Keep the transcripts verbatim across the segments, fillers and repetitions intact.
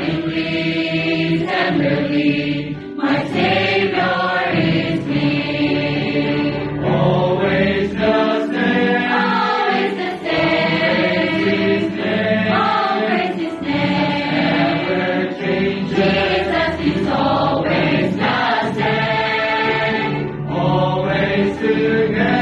Falling leaves tenderly, my Savior is near. Always the same, always the same. Praise His name, oh, praise His name. Never changes. Jesus is always the same. Always together.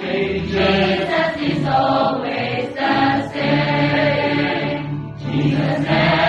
Jesus is always the same. Jesus